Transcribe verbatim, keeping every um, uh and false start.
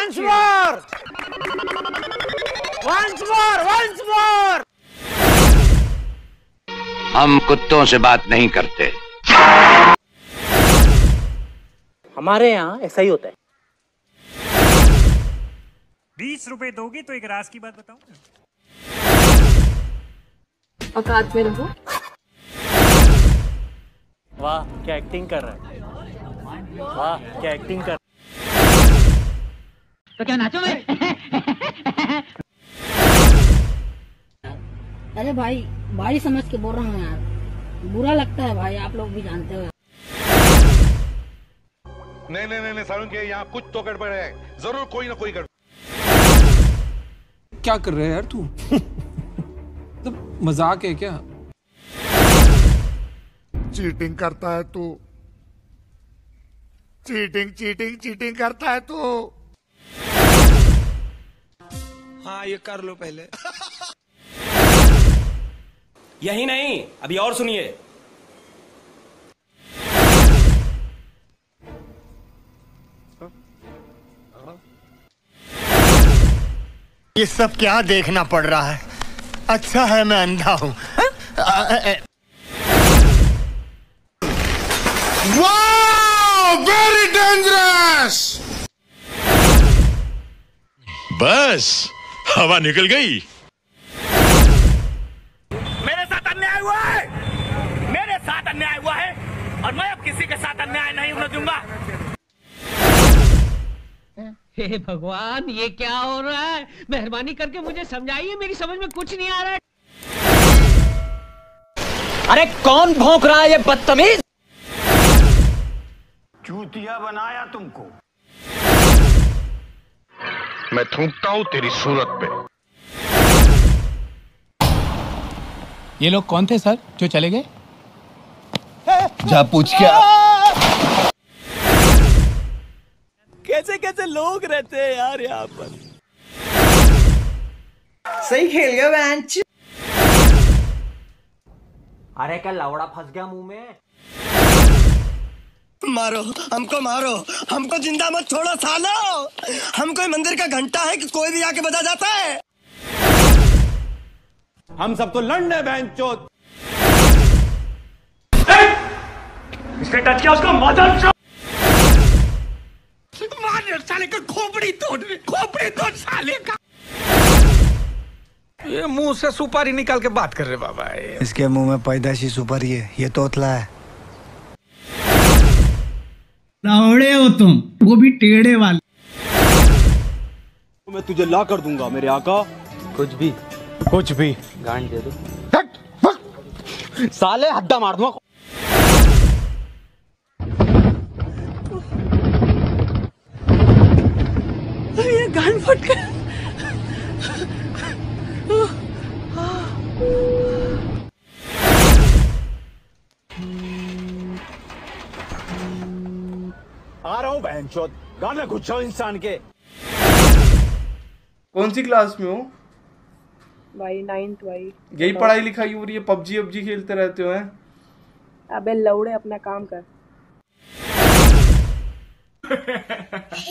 Once more! Once more! Once more! हम कुत्तों से बात नहीं करते। हमारे यहाँ ऐसा ही होता है। बीस रुपए दोगे तो एक राज की बात बताऊं। औकात में रहो। वाह क्या एक्टिंग कर रहा है। वाह क्या एक्टिंग कर तो क्या नाचो मैं? अरे भाई भाई समझ के बोल रहा हूँ यार, बुरा लगता है भाई, आप लोग भी जानते हो। नहीं नहीं नहीं, नहीं सारुण के यहाँ कुछ तो गड़बड़ है, जरूर कोई ना कोई गड़बड़। क्या कर रहे हैं यार तू? तो मजाक है क्या? चीटिंग करता है तू, चीटिंग चीटिंग चीटिंग करता है तू। हाँ ये कर लो पहले। यही नहीं, अभी और सुनिए। ये सब क्या देखना पड़ रहा है? अच्छा है मैं अंधा हूँ। Very dangerous. बस हवा निकल गई। मेरे साथ अन्याय हुआ है, मेरे साथ अन्याय हुआ है और मैं अब किसी के साथ अन्याय नहीं होने दूंगा। हे भगवान ये क्या हो रहा है? मेहरबानी करके मुझे समझाइए, मेरी समझ में कुछ नहीं आ रहा है। अरे कौन भौंक रहा है ये बदतमीज? चूतिया बनाया तुमको। मैं थूकता हूँ तेरी सूरत पे। ये लोग कौन थे सर जो चले गए? जा पूछ के आ। कैसे कैसे लोग रहते हैं यार यहाँ पर। सही खेल गया बैंच। अरे क्या लावड़ा फंस गया मुंह में। मारो हमको, मारो हमको, जिंदा मत छोड़ो सालो। हम कोई मंदिर का घंटा है कि कोई भी आके बजा जाता है। हम सब तो लड़ने बहनचोद। इसने टच किया उसको, मदद मार साले का, खोपड़ी तोड़, खोपड़ी तोड़ साले का। ये मुंह से सुपारी निकाल के बात कर रहे बाबा। इसके मुंह में पैदाशी सुपारी है, ये तोतला है। रावड़े हो तुम, वो भी टेढ़े वाले। मैं तुझे ला कर दूंगा मेरे आका। कुछ भी कुछ भी गांड दे दो साले, हद्दा मार दूंगा। अरे ये गांड फट गया। आ रहा हूँ बहनचोद, गाना घुसा इंसान के। कौन सी क्लास में हो भाई? नाइन्थ भाई। यही पढ़ाई लिखाई हो रही है, पबजी पबजी खेलते रहते हो? अबे लौड़े अपना काम कर।